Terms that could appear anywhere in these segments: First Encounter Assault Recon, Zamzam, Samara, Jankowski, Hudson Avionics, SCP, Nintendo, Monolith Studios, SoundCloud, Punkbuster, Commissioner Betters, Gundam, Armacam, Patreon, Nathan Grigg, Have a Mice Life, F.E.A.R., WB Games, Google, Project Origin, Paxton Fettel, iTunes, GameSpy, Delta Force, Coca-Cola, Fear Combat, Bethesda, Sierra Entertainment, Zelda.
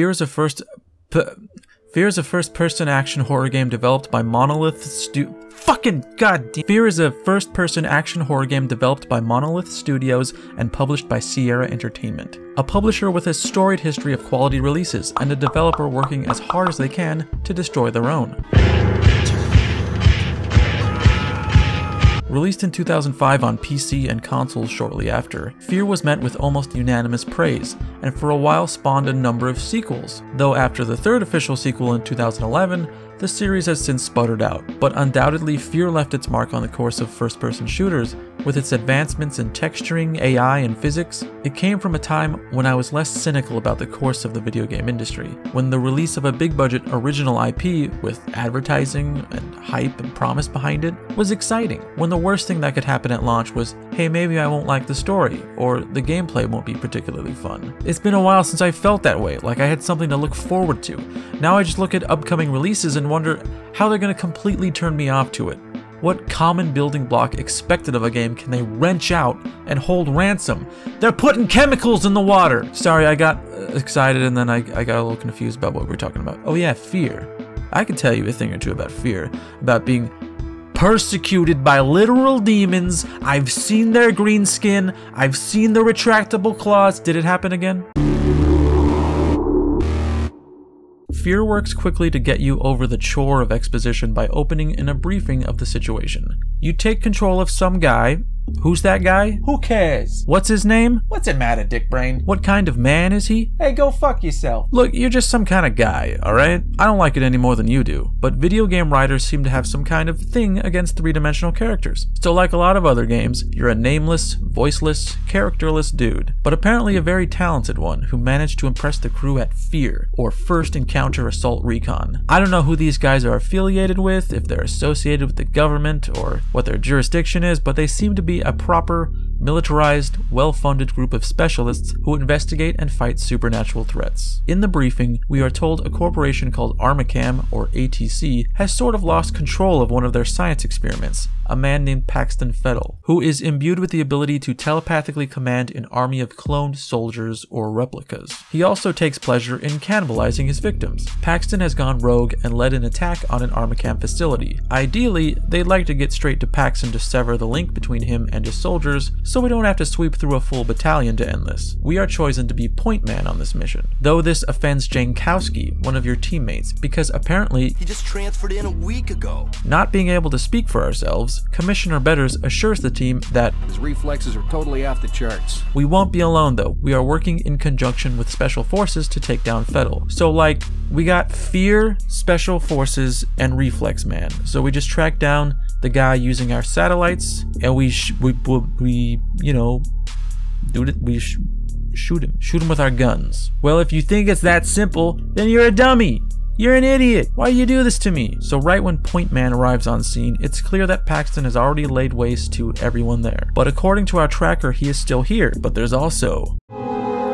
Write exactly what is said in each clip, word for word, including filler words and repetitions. Fear is a first... P Fear is a first-person action horror game developed by Monolith Stu- Fucking goddamn- Fear is a first-person action horror game developed by Monolith Studios and published by Sierra Entertainment. A publisher with a storied history of quality releases, and a developer working as hard as they can to destroy their own. Released in two thousand five on P C and consoles shortly after, Fear was met with almost unanimous praise, and for a while spawned a number of sequels, though after the third official sequel in two thousand eleven, the series has since sputtered out. But undoubtedly, Fear left its mark on the course of first-person shooters. With its advancements in texturing, A I, and physics, it came from a time when I was less cynical about the course of the video game industry, when the release of a big-budget original I P with advertising and hype and promise behind it was exciting, when the worst thing that could happen at launch was, hey, maybe I won't like the story, or the gameplay won't be particularly fun. It's been a while since I felt that way, like I had something to look forward to. Now I just look at upcoming releases and wonder how they're going to completely turn me off to it. What common building block expected of a game can they wrench out and hold ransom? They're putting chemicals in the water! Sorry, I got excited and then I, I got a little confused about what we were talking about. Oh yeah, Fear. I could tell you a thing or two about Fear, about being persecuted by literal demons. I've seen their green skin. I've seen the retractable claws. Did it happen again? Fear works quickly to get you over the chore of exposition by opening in a briefing of the situation. You take control of some guy. Who's that guy? Who cares? What's his name? What's it matter, dick brain? What kind of man is he? Hey, go fuck yourself. Look, you're just some kind of guy, alright? I don't like it any more than you do, but video game writers seem to have some kind of thing against three-dimensional characters. So like a lot of other games, you're a nameless, voiceless, characterless dude, but apparently a very talented one who managed to impress the crew at Fear, or First Encounter Assault Recon. I don't know who these guys are affiliated with, if they're associated with the government, or what their jurisdiction is, but they seem to be a proper, militarized, well-funded group of specialists who investigate and fight supernatural threats. In the briefing, we are told a corporation called Armacam, or A T C, has sort of lost control of one of their science experiments, a man named Paxton Fettel, who is imbued with the ability to telepathically command an army of cloned soldiers or replicas. He also takes pleasure in cannibalizing his victims. Paxton has gone rogue and led an attack on an Armacam facility. Ideally, they'd like to get straight to Paxton to sever the link between him and his soldiers, so we don't have to sweep through a full battalion to end this. We are chosen to be Point Man on this mission, though this offends Jankowski, one of your teammates, because apparently he just transferred in a week ago. Not being able to speak for ourselves, Commissioner Betters assures the team that his reflexes are totally off the charts. We won't be alone though. We are working in conjunction with Special Forces to take down Fettel. So like, we got Fear, Special Forces, and Reflex Man. So we just track down the guy using our satellites, and we sh we, we we you know do it. We sh shoot him, shoot him with our guns. Well, if you think it's that simple, then you're a dummy. You're an idiot. Why do you do this to me? So right when Point Man arrives on scene, it's clear that Paxton has already laid waste to everyone there. But according to our tracker, he is still here. But there's also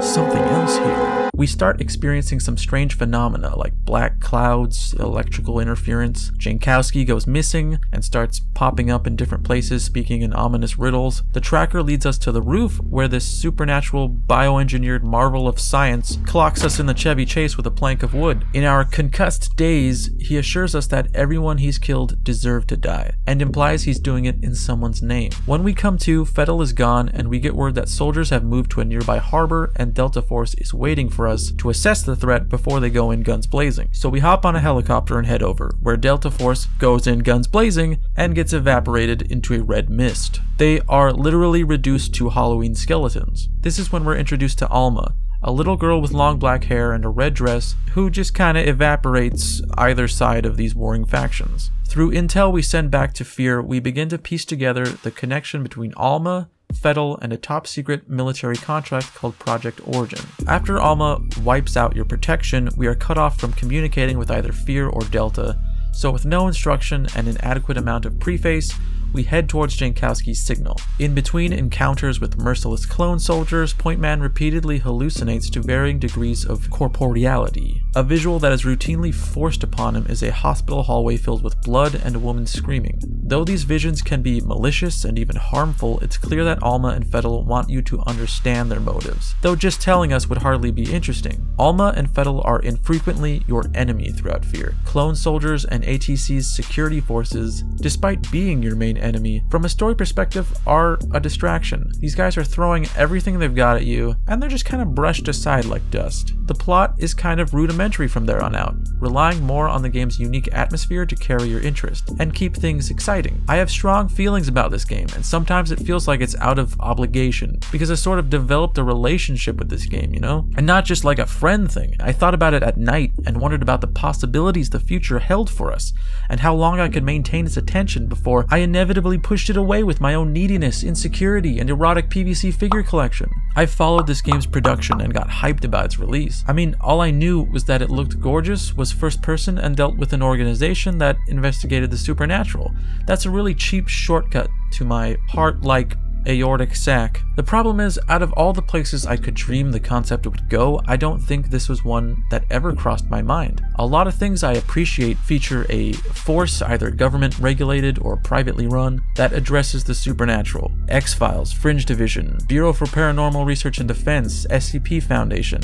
something else here. We start experiencing some strange phenomena like black clouds, electrical interference. Jankowski goes missing and starts popping up in different places speaking in ominous riddles. The tracker leads us to the roof where this supernatural bioengineered marvel of science clocks us in the Chevy Chase with a plank of wood. In our concussed days, he assures us that everyone he's killed deserved to die and implies he's doing it in someone's name. When we come to, Fettel is gone and we get word that soldiers have moved to a nearby harbor and Delta Force is waiting for us to assess the threat before they go in guns blazing. So we hop on a helicopter and head over, where Delta Force goes in guns blazing and gets evaporated into a red mist. They are literally reduced to Halloween skeletons. This is when we're introduced to Alma, a little girl with long black hair and a red dress who just kinda evaporates either side of these warring factions. Through intel we send back to Fear, we begin to piece together the connection between Alma, Fettel, and a top-secret military contract called Project Origin. After Alma wipes out your protection, we are cut off from communicating with either Fear or Delta, so with no instruction and an adequate amount of preface, we head towards Jankowski's signal. In between encounters with merciless clone soldiers, Point Man repeatedly hallucinates to varying degrees of corporeality. A visual that is routinely forced upon him is a hospital hallway filled with blood and a woman screaming. Though these visions can be malicious and even harmful, it's clear that Alma and Fettel want you to understand their motives, though just telling us would hardly be interesting. Alma and Fettel are infrequently your enemy throughout Fear. Clone soldiers and A T C's security forces, despite being your main enemy, from a story perspective are a distraction. These guys are throwing everything they've got at you, and they're just kind of brushed aside like dust. The plot is kind of rudimentary from there on out, relying more on the game's unique atmosphere to carry your interest, and keep things exciting. I have strong feelings about this game, and sometimes it feels like it's out of obligation, because I sort of developed a relationship with this game, you know? And not just like a friend thing. I thought about it at night, and wondered about the possibilities the future held for us, and how long I could maintain its attention before I inevitably pushed it away with my own neediness, insecurity, and erotic P V C figure collection. I followed this game's production and got hyped about its release. I mean, all I knew was that it looked gorgeous, was first person, and dealt with an organization that investigated the supernatural. That's a really cheap shortcut to my heart-like aortic sac. The problem is, out of all the places I could dream the concept would go, I don't think this was one that ever crossed my mind. A lot of things I appreciate feature a force, either government regulated or privately run, that addresses the supernatural. X-Files, Fringe Division, Bureau for Paranormal Research and Defense, S C P Foundation,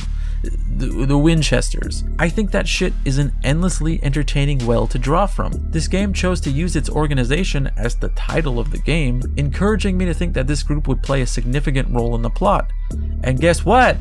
the, the Winchesters. I think that shit is an endlessly entertaining well to draw from. This game chose to use its organization as the title of the game, encouraging me to think that this this group would play a significant role in the plot. And guess what?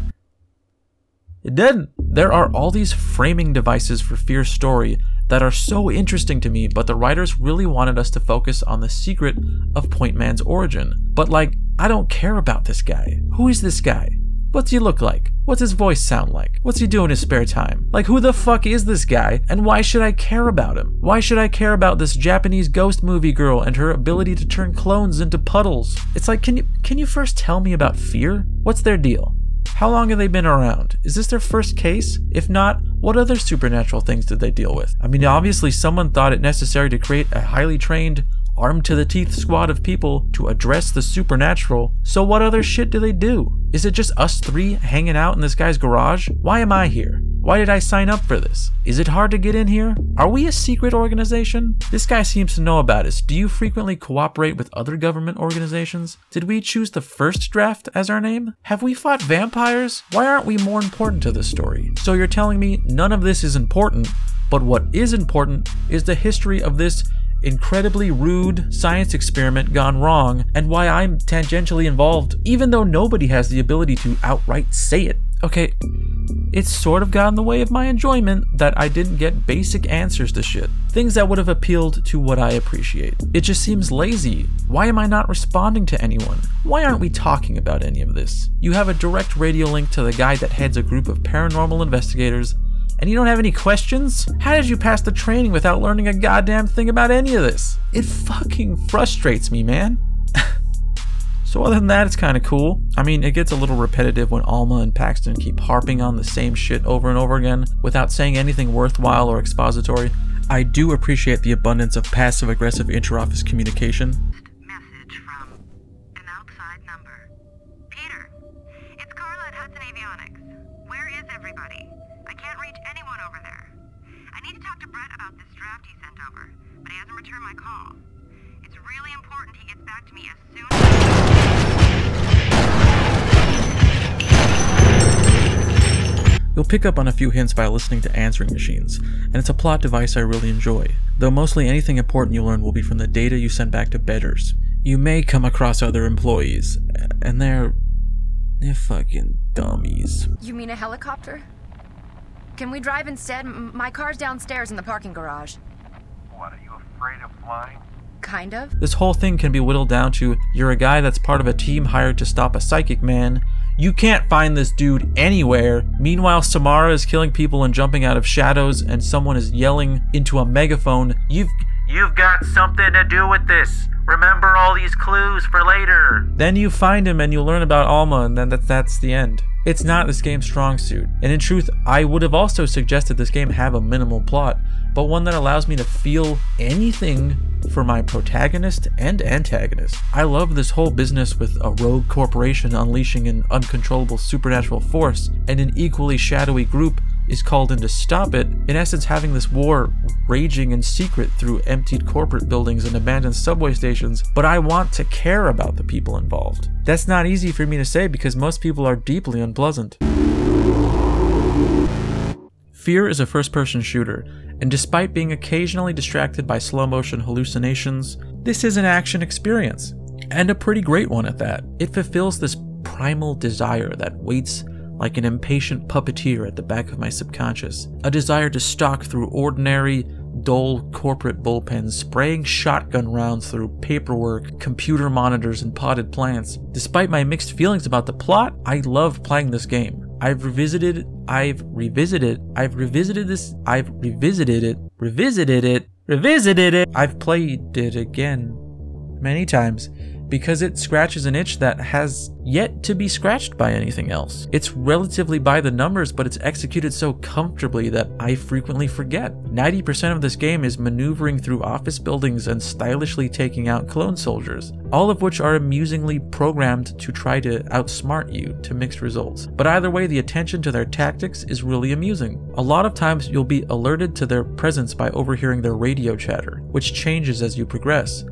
It didn't. There are all these framing devices for Fear's story that are so interesting to me, but the writers really wanted us to focus on the secret of Point Man's origin. But like, I don't care about this guy. Who is this guy? What's he look like? What's his voice sound like? What's he do in his spare time? Like, who the fuck is this guy? And why should I care about him? Why should I care about this Japanese ghost movie girl and her ability to turn clones into puddles? It's like, can you can you first tell me about Fear? What's their deal? How long have they been around? Is this their first case? If not, what other supernatural things did they deal with? I mean, obviously someone thought it necessary to create a highly trained, armed to the teeth squad of people to address the supernatural, so what other shit do they do? Is it just us three hanging out in this guy's garage? Why am I here? Why did I sign up for this? Is it hard to get in here? Are we a secret organization? This guy seems to know about us. Do you frequently cooperate with other government organizations? Did we choose the first draft as our name? Have we fought vampires? Why aren't we more important to this story? So you're telling me none of this is important, but what is important is the history of this incredibly rude science experiment gone wrong, and why I'm tangentially involved, even though nobody has the ability to outright say it. Okay, it's sort of gotten in the way of my enjoyment that I didn't get basic answers to shit. Things that would have appealed to what I appreciate. It just seems lazy. Why am I not responding to anyone? Why aren't we talking about any of this? You have a direct radio link to the guy that heads a group of paranormal investigators, and you don't have any questions? How did you pass the training without learning a goddamn thing about any of this? It fucking frustrates me, man. So other than that, it's kind of cool. I mean, it gets a little repetitive when Alma and Paxton keep harping on the same shit over and over again without saying anything worthwhile or expository. I do appreciate the abundance of passive-aggressive interoffice communication. Message from an outside number. Peter, it's Carla at Hudson Avionics. Where is everybody? I can't reach anyone over there. I need to talk to Brett about this draft he sent over, but he hasn't returned my call. It's really important he gets back to me as soon as... You'll pick up on a few hints by listening to answering machines, and it's a plot device I really enjoy, though mostly anything important you learn will be from the data you send back to Betters. You may come across other employees, and they're... they're fucking dummies. You mean a helicopter? Can we drive instead? M my car's downstairs in the parking garage. What, are you afraid of flying? Kind of. This whole thing can be whittled down to, you're a guy that's part of a team hired to stop a psychic man. You can't find this dude anywhere. Meanwhile, Samara is killing people and jumping out of shadows, and someone is yelling into a megaphone, You've- You've got something to do with this. Remember all these clues for later. Then you find him and you learn about Alma, and then that that's the end. It's not this game's strong suit, and in truth, I would have also suggested this game have a minimal plot, but one that allows me to feel anything for my protagonist and antagonist. I love this whole business with a rogue corporation unleashing an uncontrollable supernatural force, and an equally shadowy group is called in to stop it, in essence having this war raging in secret through emptied corporate buildings and abandoned subway stations, but I want to care about the people involved. That's not easy for me to say because most people are deeply unpleasant. Fear is a first-person shooter, and despite being occasionally distracted by slow-motion hallucinations, this is an action experience, and a pretty great one at that. It fulfills this primal desire that waits like an impatient puppeteer at the back of my subconscious, a desire to stalk through ordinary, dull corporate bullpens, spraying shotgun rounds through paperwork, computer monitors, and potted plants. Despite my mixed feelings about the plot, I love playing this game. I've revisited, I've revisited, I've revisited this, I've revisited it, revisited it, revisited it. I've played it again many times because it scratches an itch that has yet to be scratched by anything else. It's relatively by the numbers, but it's executed so comfortably that I frequently forget. ninety percent of this game is maneuvering through office buildings and stylishly taking out clone soldiers, all of which are amusingly programmed to try to outsmart you to mixed results. But either way, the attention to their tactics is really amusing. A lot of times you'll be alerted to their presence by overhearing their radio chatter, which changes as you progress.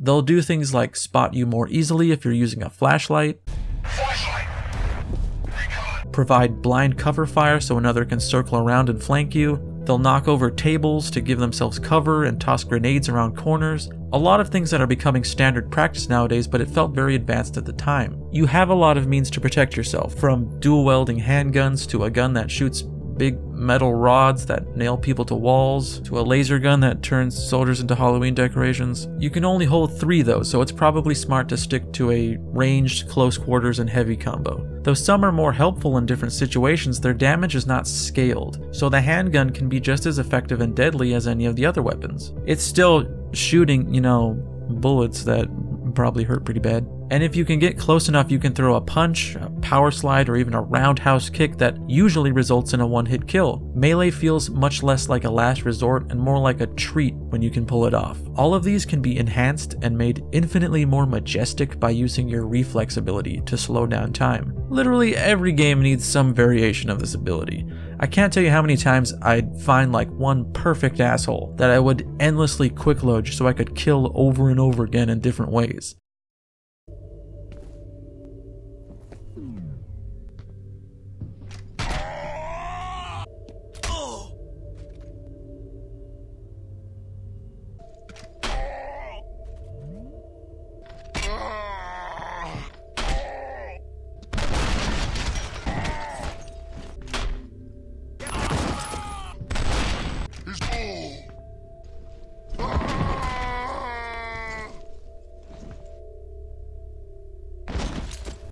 They'll do things like spot you more easily if you're using a flashlight, flashlight. Provide blind cover fire so another can circle around and flank you. They'll knock over tables to give themselves cover and toss grenades around corners. A lot of things that are becoming standard practice nowadays, but it felt very advanced at the time. You have a lot of means to protect yourself, from dual welding handguns to a gun that shoots big metal rods that nail people to walls, to a laser gun that turns soldiers into Halloween decorations. You can only hold three though, so it's probably smart to stick to a ranged, close quarters, and heavy combo. Though some are more helpful in different situations, their damage is not scaled, so the handgun can be just as effective and deadly as any of the other weapons. It's still shooting, you know, bullets that probably hurt pretty bad. And if you can get close enough, you can throw a punch, a power slide, or even a roundhouse kick that usually results in a one-hit kill. Melee feels much less like a last resort and more like a treat when you can pull it off. All of these can be enhanced and made infinitely more majestic by using your reflex ability to slow down time. Literally every game needs some variation of this ability. I can't tell you how many times I'd find like one perfect asshole that I would endlessly quick load just so I could kill over and over again in different ways.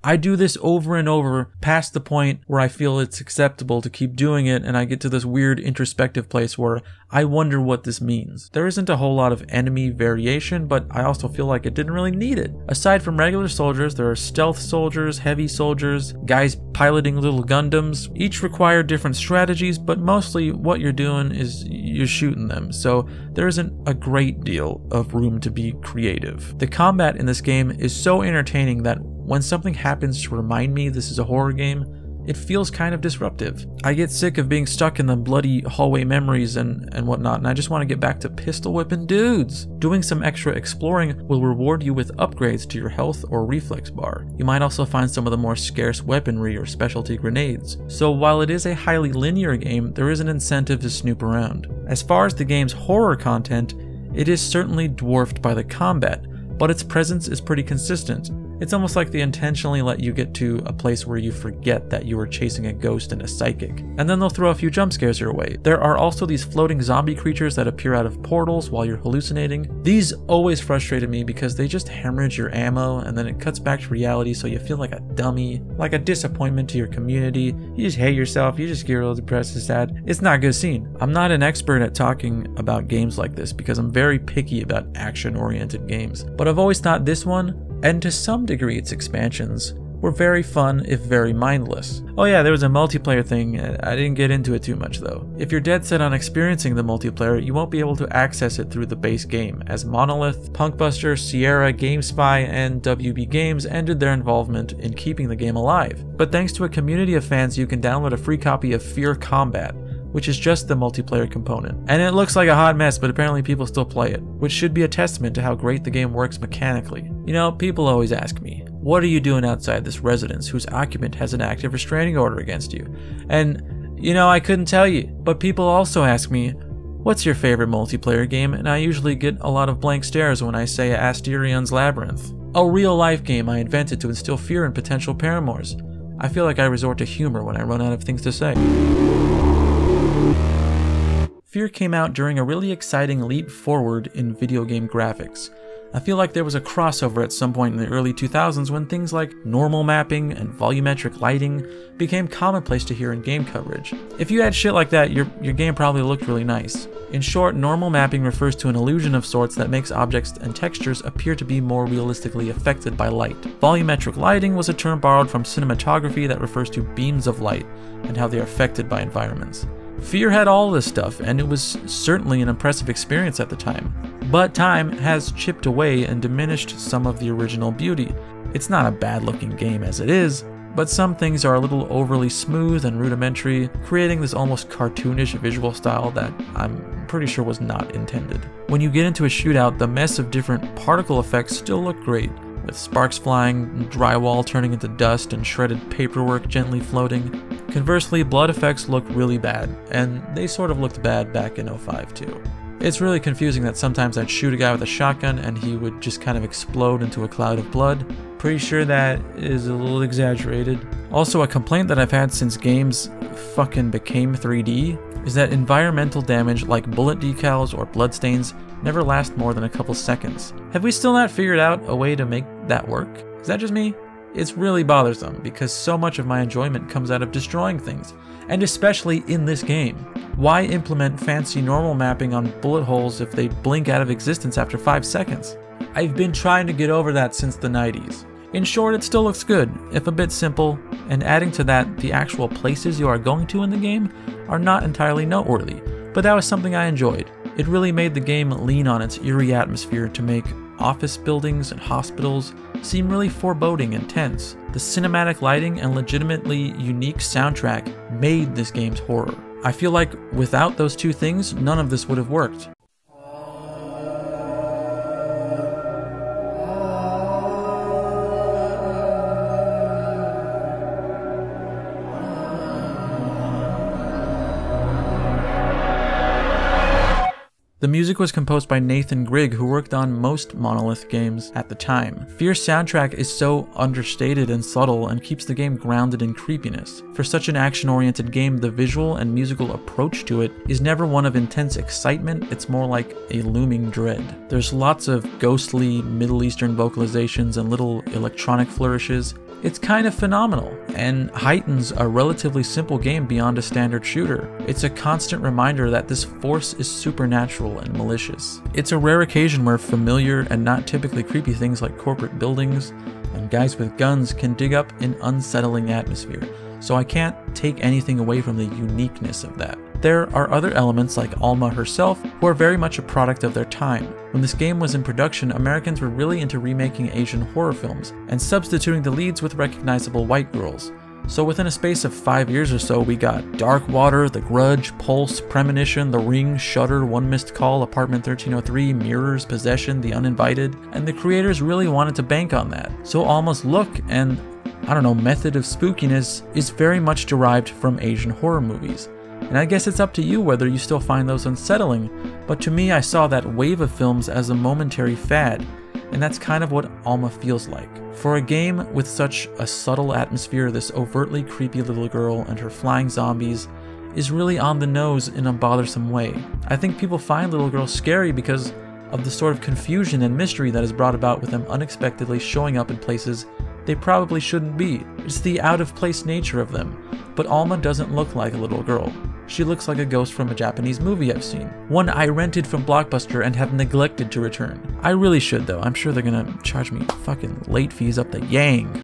I do this over and over past the point where I feel it's acceptable to keep doing it, and I get to this weird introspective place where I wonder what this means. There isn't a whole lot of enemy variation, but I also feel like it didn't really need it. Aside from regular soldiers, there are stealth soldiers, heavy soldiers, guys piloting little Gundams. Each require different strategies, but mostly what you're doing is you're shooting them, so there isn't a great deal of room to be creative. The combat in this game is so entertaining that when something happens to remind me this is a horror game, it feels kind of disruptive. I get sick of being stuck in the bloody hallway memories and, and whatnot, and I just want to get back to pistol whipping dudes. Doing some extra exploring will reward you with upgrades to your health or reflex bar. You might also find some of the more scarce weaponry or specialty grenades. So while it is a highly linear game, there is an incentive to snoop around. As far as the game's horror content, it is certainly dwarfed by the combat, but its presence is pretty consistent. It's almost like they intentionally let you get to a place where you forget that you were chasing a ghost and a psychic, and then they'll throw a few jump scares your way. There are also these floating zombie creatures that appear out of portals while you're hallucinating. These always frustrated me because they just hemorrhage your ammo and then it cuts back to reality, so you feel like a dummy, like a disappointment to your community. You just hate yourself, you just get real depressed and sad. It's not a good scene. I'm not an expert at talking about games like this because I'm very picky about action-oriented games, but I've always thought this one, and to some degree its expansions, were very fun if very mindless. Oh yeah, there was a multiplayer thing, I didn't get into it too much though. If you're dead set on experiencing the multiplayer, you won't be able to access it through the base game, as Monolith, Punkbuster, Sierra, GameSpy, and W B Games ended their involvement in keeping the game alive. But thanks to a community of fans, you can download a free copy of Fear Combat, which is just the multiplayer component. And it looks like a hot mess, but apparently people still play it, which should be a testament to how great the game works mechanically. You know, people always ask me, what are you doing outside this residence whose occupant has an active restraining order against you? And, you know, I couldn't tell you. But people also ask me, what's your favorite multiplayer game? And I usually get a lot of blank stares when I say Asterion's Labyrinth. A real-life game I invented to instill fear in potential paramours. I feel like I resort to humor when I run out of things to say. Fear came out during a really exciting leap forward in video game graphics. I feel like there was a crossover at some point in the early two thousands when things like normal mapping and volumetric lighting became commonplace to hear in game coverage. If you had shit like that, your, your game probably looked really nice. In short, normal mapping refers to an illusion of sorts that makes objects and textures appear to be more realistically affected by light. Volumetric lighting was a term borrowed from cinematography that refers to beams of light and how they are affected by environments. Fear had all this stuff, and it was certainly an impressive experience at the time. But time has chipped away and diminished some of the original beauty. It's not a bad-looking game as it is, but some things are a little overly smooth and rudimentary, creating this almost cartoonish visual style that I'm pretty sure was not intended. When you get into a shootout, the mess of different particle effects still look great, with sparks flying, drywall turning into dust, and shredded paperwork gently floating. Conversely, blood effects look really bad, and they sort of looked bad back in oh five too. It's really confusing that sometimes I'd shoot a guy with a shotgun and he would just kind of explode into a cloud of blood. Pretty sure that is a little exaggerated. Also, a complaint that I've had since games fucking became three D is that environmental damage like bullet decals or bloodstains never last more than a couple seconds. Have we still not figured out a way to make that work? Is that just me? It's really bothersome because so much of my enjoyment comes out of destroying things, and especially in this game. Why implement fancy normal mapping on bullet holes if they blink out of existence after five seconds? I've been trying to get over that since the nineties. In short, it still looks good, if a bit simple, and adding to that, the actual places you are going to in the game are not entirely noteworthy, but that was something I enjoyed. It really made the game lean on its eerie atmosphere to make office buildings and hospitals seem really foreboding and tense. The cinematic lighting and legitimately unique soundtrack made this game's horror. I feel like without those two things, none of this would have worked. The music was composed by Nathan Grigg, who worked on most Monolith games at the time. Fear's soundtrack is so understated and subtle and keeps the game grounded in creepiness. For such an action-oriented game, the visual and musical approach to it is never one of intense excitement, it's more like a looming dread. There's lots of ghostly Middle Eastern vocalizations and little electronic flourishes. It's kind of phenomenal, and heightens a relatively simple game beyond a standard shooter. It's a constant reminder that this force is supernatural and malicious. It's a rare occasion where familiar and not typically creepy things like corporate buildings and guys with guns can dig up an unsettling atmosphere, so I can't take anything away from the uniqueness of that. There are other elements like Alma herself, who are very much a product of their time. When this game was in production, Americans were really into remaking Asian horror films and substituting the leads with recognizable white girls. So within a space of five years or so, we got Dark Water, The Grudge, Pulse, Premonition, The Ring, Shudder, One Missed Call, Apartment thirteen oh three, Mirrors, Possession, The Uninvited, and the creators really wanted to bank on that. So Alma's look and, I don't know, method of spookiness is very much derived from Asian horror movies. And I guess it's up to you whether you still find those unsettling, but to me I saw that wave of films as a momentary fad, and that's kind of what Alma feels like. For a game with such a subtle atmosphere, this overtly creepy little girl and her flying zombies is really on the nose in a bothersome way. I think people find little girls scary because of the sort of confusion and mystery that is brought about with them unexpectedly showing up in places they probably shouldn't be. It's the out-of-place nature of them, but Alma doesn't look like a little girl. She looks like a ghost from a Japanese movie I've seen. One I rented from Blockbuster and have neglected to return. I really should though, I'm sure they're gonna charge me fucking late fees up the yang.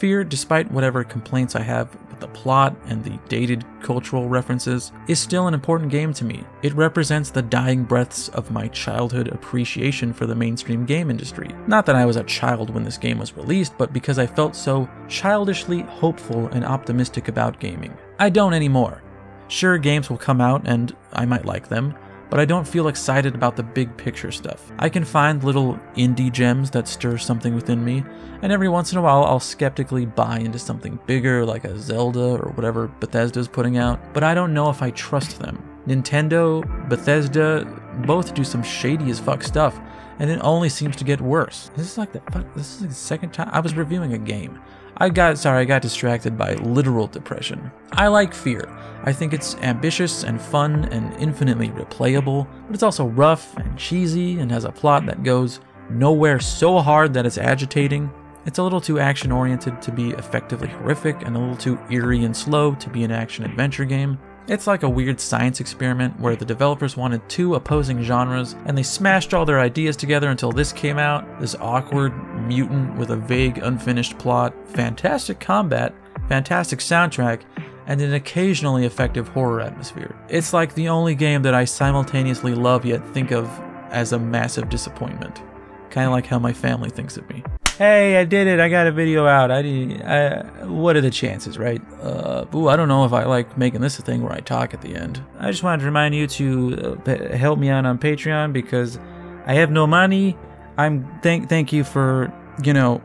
Fear, despite whatever complaints I have with the plot and the dated cultural references, is still an important game to me. It represents the dying breaths of my childhood appreciation for the mainstream game industry. Not that I was a child when this game was released, but because I felt so childishly hopeful and optimistic about gaming. I don't anymore. Sure, games will come out and I might like them, but I don't feel excited about the big picture stuff. I can find little indie gems that stir something within me, and every once in a while I'll skeptically buy into something bigger like a Zelda or whatever Bethesda's putting out, but I don't know if I trust them. Nintendo, Bethesda, both do some shady as fuck stuff, and it only seems to get worse. This is like the fuck, this is like the second time I was reviewing a game. I got, sorry, I got distracted by literal depression. I like Fear. I think it's ambitious and fun and infinitely replayable, but it's also rough and cheesy and has a plot that goes nowhere so hard that it's agitating. It's a little too action-oriented to be effectively horrific and a little too eerie and slow to be an action-adventure game. It's like a weird science experiment where the developers wanted two opposing genres and they smashed all their ideas together until this came out. This awkward mutant with a vague unfinished plot, fantastic combat, fantastic soundtrack, and an occasionally effective horror atmosphere. It's like the only game that I simultaneously love yet think of as a massive disappointment. Kind of like how my family thinks of me. Hey, I did it, I got a video out, I did, I, what are the chances, right? Uh, ooh, I don't know if I like making this a thing where I talk at the end. I just wanted to remind you to uh, help me out on Patreon because I have no money. I'm, thank, thank you for, you know,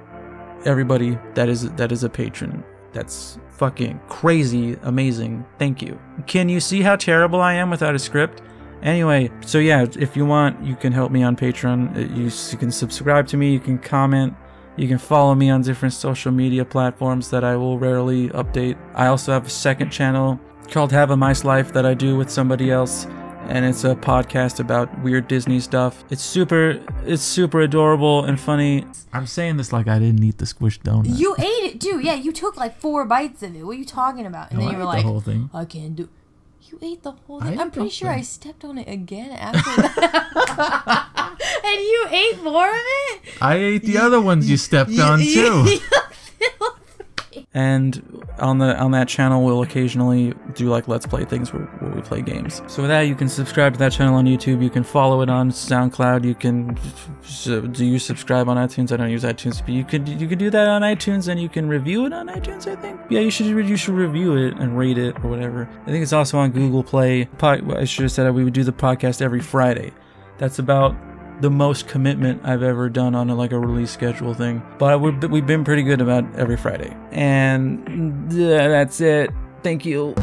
everybody that is, that is a patron. That's fucking crazy, amazing, thank you. Can you see how terrible I am without a script? Anyway, so yeah, if you want, you can help me on Patreon. You, you can subscribe to me, you can comment. You can follow me on different social media platforms that I will rarely update. I also have a second channel called Have a Mice Life that I do with somebody else, and it's a podcast about weird Disney stuff. It's super, it's super adorable and funny. I'm saying this like I didn't eat the squished donut. You ate it, dude. Yeah, you took like four bites of it. What are you talking about? And no, then you I were like, the whole thing. I can't do. You ate the whole thing. I'm pretty sure thing. I stepped on it again after that. And you ate more of it? I ate the other ones you stepped on too. And on the on that channel we'll occasionally do like let's play things where, where we play games. So with that, you can subscribe to that channel on YouTube, you can follow it on SoundCloud, you can do you subscribe on iTunes? I don't use iTunes, but you could you could do that on iTunes and you can review it on iTunes, I think. Yeah, you should you should review it and rate it or whatever. I think it's also on Google Play. I should have said that we would do the podcast every Friday. That's about the most commitment I've ever done on a, like a release schedule thing, but we're, we've been pretty good about every Friday, and that's it. Thank you.